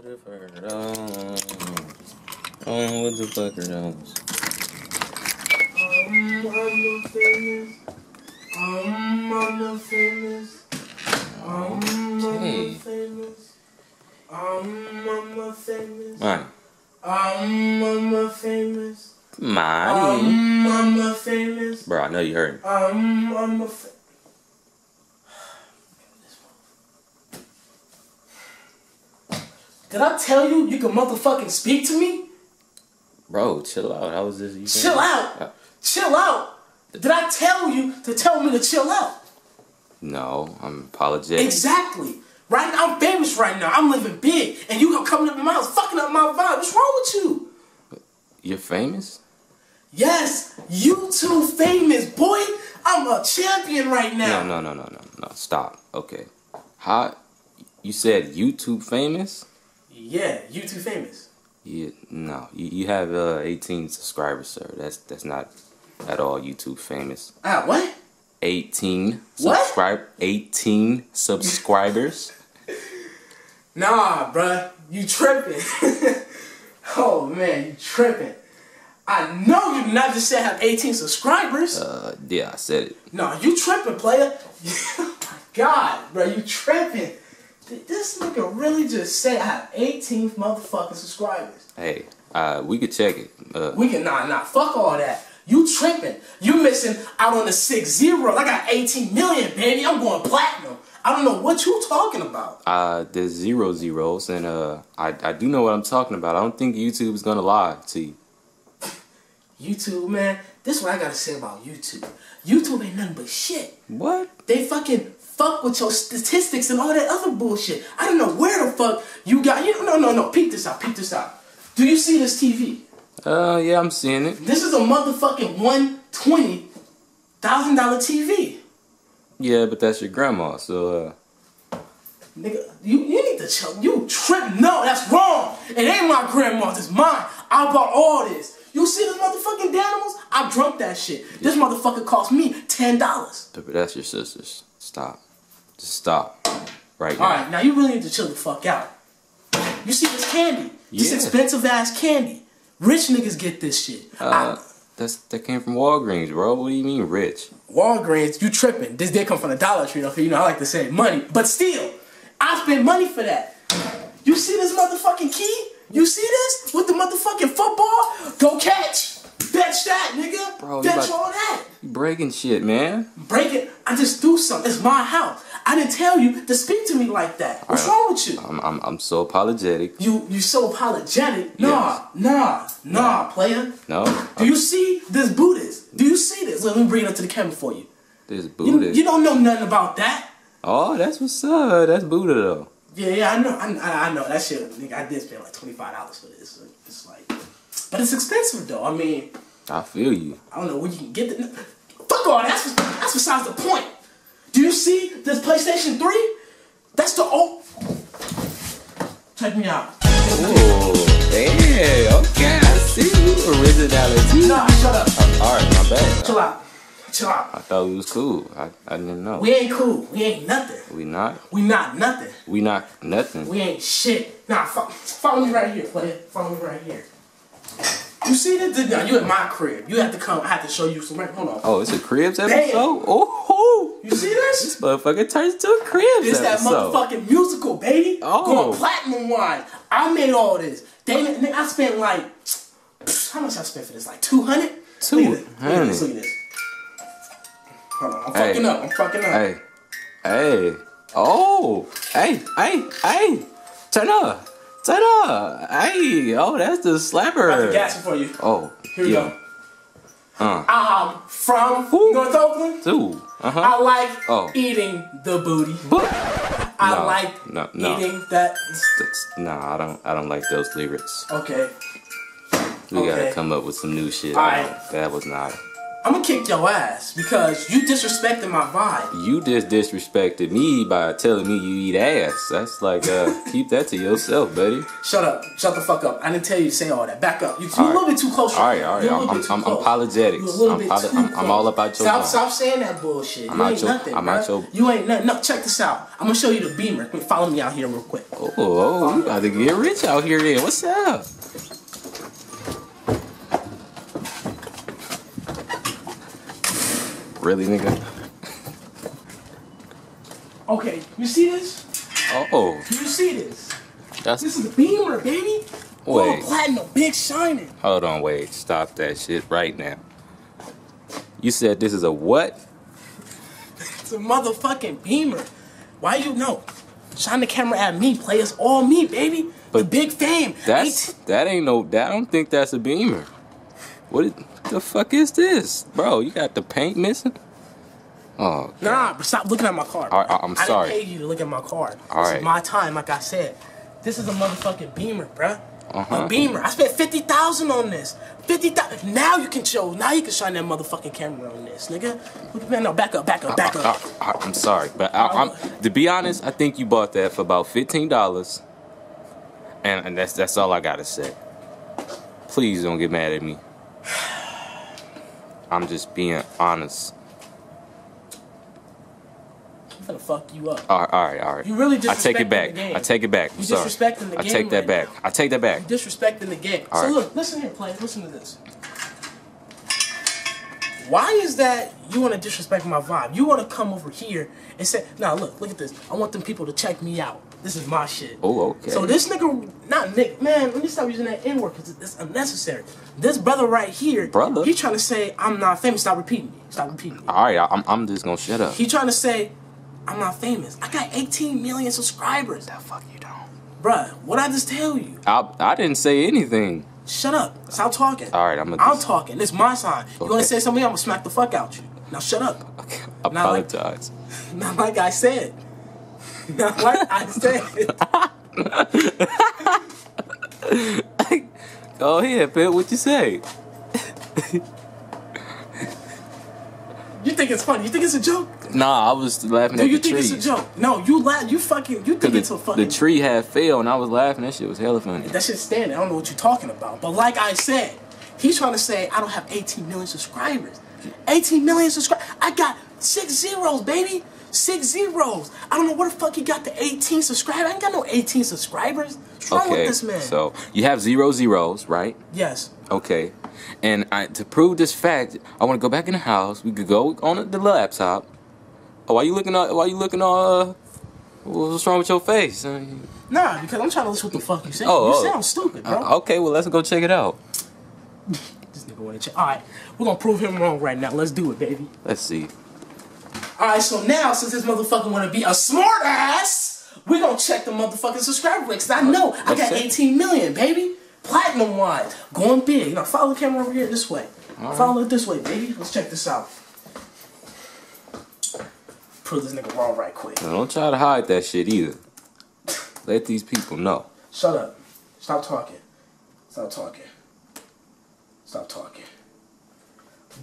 with the fucker dogs. On with the fucker dogs. I'm famous. Marty. I'm famous. Bro, I know you heard me. Did I tell you you can motherfucking speak to me? Bro, chill out. How was this? You chill out. Chill out. Did I tell you to tell me to chill out? No, I'm apologetic. Exactly. Right now, I'm famous right now. I'm living big. And you coming up in my house, fucking up my vibe. What's wrong with you? You're famous? Yes, you too famous, boy. I'm a champion right now. No. Stop. Okay. How? You said YouTube famous? Yeah, YouTube famous. Yeah, no. You have 18 subscribers, sir. That's not at all YouTube famous. Ah, what? 18 subscribers. Nah, bruh. You tripping. Oh, man. You tripping. I know you not just said have 18 subscribers. Yeah, I said it. No, you tripping, player. Oh, my God, bruh. You tripping. Did this nigga really just say I have 18 motherfucking subscribers? Hey, we could check it. We can nah, fuck all that. You tripping. You missing out on the 6-0. I got 18 million, baby. I'm going platinum. I don't know what you talking about. There's 0 zeros, and I do know what I'm talking about. I don't think YouTube's gonna lie to you. YouTube, man, this is what I gotta say about YouTube. YouTube ain't nothing but shit. What? They fucking fuck with your statistics and all that other bullshit. I don't know where the fuck you got. No. Peep this out. Do you see this TV? Yeah, I'm seeing it. This is a motherfucking $120,000 TV. Yeah, but that's your grandma, so Nigga, you need to chill. You trip. No, that's wrong. It ain't my grandma's. It's mine. I bought all this. You see this motherfucking Danimals? I drunk that shit. Yeah. This motherfucker cost me $10. But that's your sister's. Stop. Just stop. Right now. Alright, now you really need to chill the fuck out. You see this candy? Yeah. This expensive ass candy. Rich niggas get this shit. That came from Walgreens, bro. What do you mean rich? Walgreens, you tripping. This did come from the Dollar Tree, though. You know, I like to say money. But still, I spend money for that. You see this motherfucking key? You see this? With the motherfucking football? Go catch. Fetch that, nigga. Bro, fetch all that. You breaking shit, man. Breaking? I just do something. It's my house. I didn't tell you to speak to me like that. What's wrong with you? I'm so apologetic. You so apologetic? Nah, player. No. Do you see this Buddhist? Do you see this? Let me bring it up to the camera for you. This Buddhist? You don't know nothing about that. Oh, that's what's up. That's Buddha, though. Yeah, I know. I know. That shit, nigga, I did spend like $25 for this. It's like, but it's expensive, though. I mean, I feel you. I don't know where you can get the fuck all. That's besides the point. Do you see this PlayStation 3? That's the old. Check me out. Oh, damn. Okay, I see you. Originality. Nah, shut up. All right, my bad. Chill out. I thought we was cool. I didn't know. We ain't cool. We ain't nothing. We not? We not nothing. We not nothing. We ain't shit. Nah, follow me right here, player. Follow me right here. You see this? Now you at my crib. You have to come. I have to show you some. Hold on. Oh, it's a cribs episode? Oh, you see this? This motherfucker turns to a cribs episode. It's that motherfucking musical, baby. Oh. Going platinum wine. I made all this. Damn, I spent like, how much I spent for this? Like 200? 200. Look at this. Hold on, I'm fucking up. Hey. Oh. Hey. Turn up. Hey. Oh, that's the slapper. I got the gas for you. Oh. Here we go. I'm from North Oakland. Too. I like eating the booty. Eating that. Nah, I don't like those lyrics. Okay. We gotta come up with some new shit. All right. That was not. I'm gonna kick your ass because you disrespected my vibe. You just disrespected me by telling me you eat ass. That's like, keep that to yourself, buddy. Shut up. Shut the fuck up. I didn't tell you to say all that. Back up. You're a little bit too close. All right. I'm apologetic. I'm all about your time. Stop saying that bullshit. You ain't nothing, bro. You ain't nothing. No, check this out. I'm gonna show you the Beamer. Follow me out here real quick. Oh, you about to get rich out here then. What's up? Really, nigga? Okay, you see this? Oh. You see this? This is a Beamer, baby. Wait. Platinum, big shining. Hold on, wait. Stop that shit right now. You said this is a what? It's a motherfucking Beamer. Why you know? Shine the camera at me, play. It's all me, baby. But the big fame. I don't think that's a Beamer. What the fuck is this? Bro, you got the paint missing? Oh, God. Nah, but stop looking at my card. I'm sorry. I didn't pay you to look at my card. This is my time, like I said. This is a motherfucking Beamer, bruh. A Beamer. I spent $50,000 on this. $50,000. Now you can shine that motherfucking camera on this, nigga. No, back up. I'm sorry, but to be honest, I think you bought that for about $15. And that's all I gotta say. Please don't get mad at me. I'm just being honest. I'm gonna fuck you up. All right. You really disrespecting the game. I take it back. You disrespecting the game. I take that back. You disrespecting the game. So look, listen here, play. Listen to this. Why is that you want to disrespect my vibe? You want to come over here and say, "Nah, look at this. I want them people to check me out. This is my shit." Oh, okay. So this nigga, man, let me stop using that N-word because it's unnecessary. This brother right here, he trying to say, "I'm not famous." Stop repeating me. All right, I'm just going to shut up. He trying to say, "I'm not famous. I got 18 million subscribers." The fuck you don't. Bruh, what I just tell you? I didn't say anything. Shut up. Stop talking. All right, I'm talking. This is my sign. You want to say something, I'm going to smack the fuck out you. Now shut up. Okay. I apologize. Not like I said. Not like I said. Go ahead, Pip. What you say? You think it's funny? You think it's a joke? Nah, I was laughing at the tree. Do you think it's a joke? No, you think it's a funny. The tree had fell and I was laughing. That shit was hella funny. That shit's standing. I don't know what you're talking about. But like I said, he's trying to say I don't have 18 million subscribers. 18 million subscribers. I got 6 zeros, baby. 6 zeros. I don't know where the fuck he got the 18 subscribers. I ain't got no 18 subscribers. What's wrong with this man? So you have 0 zeros, right? Yes. Okay. And to prove this fact, I want to go back in the house. We could go on the laptop. Oh, why you looking all? What's wrong with your face? Nah, because I'm trying to listen to what the fuck you say. You sound stupid, bro. Okay, well let's go check it out. This nigga wanna check. All right, we're gonna prove him wrong right now. Let's do it, baby. Let's see. All right, so now since this motherfucker wanna be a smart ass, we're gonna check the motherfucking subscriber rate. Cause I know I got 18 million, baby. Platinum wise, going big. Now follow the camera over here this way. Right. Follow it this way, baby. Let's check this out. Prove this nigga wrong right quick. Now don't try to hide that shit either. Let these people know. Shut up. Stop talking. Stop talking. Stop talking.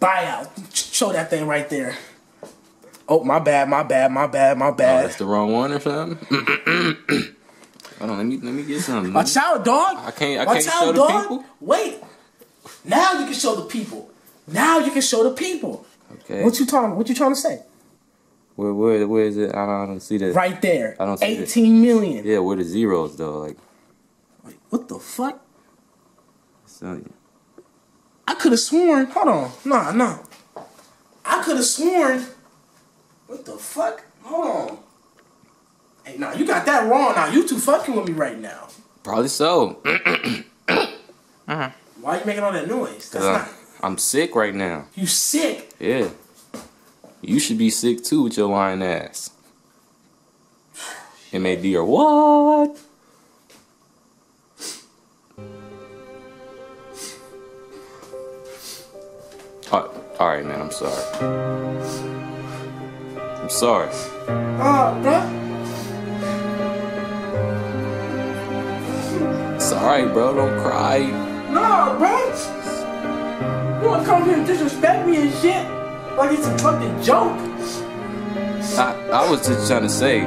Buyout. Show that thing right there. Oh, my bad. Oh, that's the wrong one or something? Hold on, let me get something. Watch out, dog. I can't show the people. Wait. Now you can show the people. Okay. What you trying to say? Where is it? I don't see that. Right there. I don't see 18 million. Yeah, where the zeros though? Like, wait, what the fuck? I could have sworn. Hold on. Nah. I could have sworn. What the fuck? Hold on. Hey, nah, you got that wrong. Now you two fucking with me right now. Probably so. Why are you making all that noise? That's not. I'm sick right now. You sick? Yeah. You should be sick too with your lying ass. MAD or what? All right, man. I'm sorry. Bruh. It's alright, bro. Don't cry. No, bro. You wanna come here and disrespect me and shit? Like it's a fucking joke. I was just trying to say,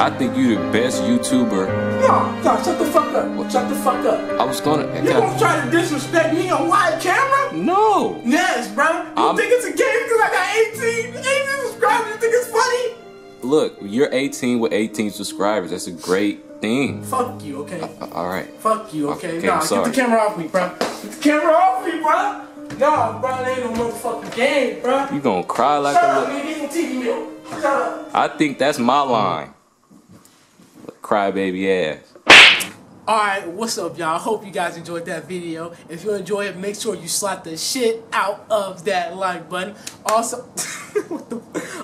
I think you the best YouTuber. No, shut the fuck up. What? Shut the fuck up. I was gonna. You gonna try to disrespect me on live camera? No. Yes, bro. You think it's a game because I got 18 subscribers? You think it's funfunny? Look, you're 18 with 18 subscribers. That's a great thing. Fuck you, okay? Alright. Fuck you, okay? Okay, nah, get the camera off me, bro. Get the camera off me, bro. Nah, bro, that ain't no motherfucking game, bro. You gonna cry like a little... Shut up, nigga. You shut up. I think that's my line. Crybaby ass. Alright, what's up, y'all? I hope you guys enjoyed that video. If you enjoy it, make sure you slap the shit out of that like button. Also...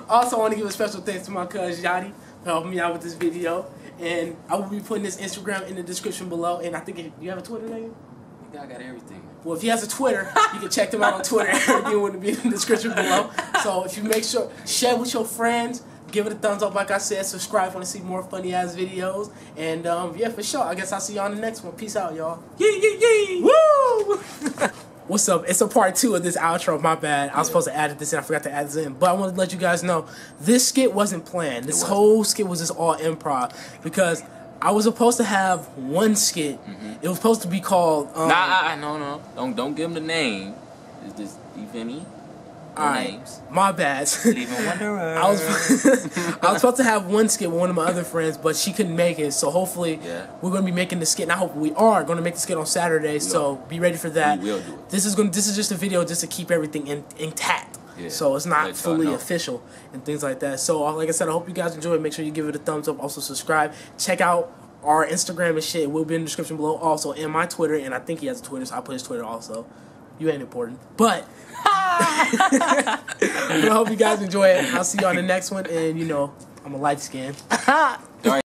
Also, I want to give a special thanks to my cousin Yachty for helping me out with this video. And I will be putting his Instagram in the description below. And I think, do you have a Twitter name? I think I got everything. Well, if he has a Twitter, you can check them out on Twitter. Everything will be in the description below. So if you make sure, share with your friends. Give it a thumbs up, like I said. Subscribe if you want to see more funny-ass videos. And, yeah, for sure. I guess I'll see y'all on the next one. Peace out, y'all. Yee, yee, yee. Woo! What's up? It's a part two of this outro. My bad. I was supposed to add this in. I forgot to add this in. But I want to let you guys know, this skit wasn't planned. This whole skit was just all improv because I was supposed to have one skit. It was supposed to be called. No. Don't give him the name. Is this Evany? Alright, my bad. I was supposed to have one skit with one of my other friends, but she couldn't make it. So hopefully, we're gonna be making the skit, and I hope we are gonna make the skit on Saturday. So be ready for that. We will do it. This is just a video just to keep everything intact. So it's not fully official and things like that. So like I said, I hope you guys enjoy it. Make sure you give it a thumbs up. Also subscribe. Check out our Instagram and shit. It will be in the description below. Also, and my Twitter, and I think he has a Twitter, so I put his Twitter also. You ain't important, but. I hope you guys enjoy it. I'll see you on the next one, and you know I'm a light skin.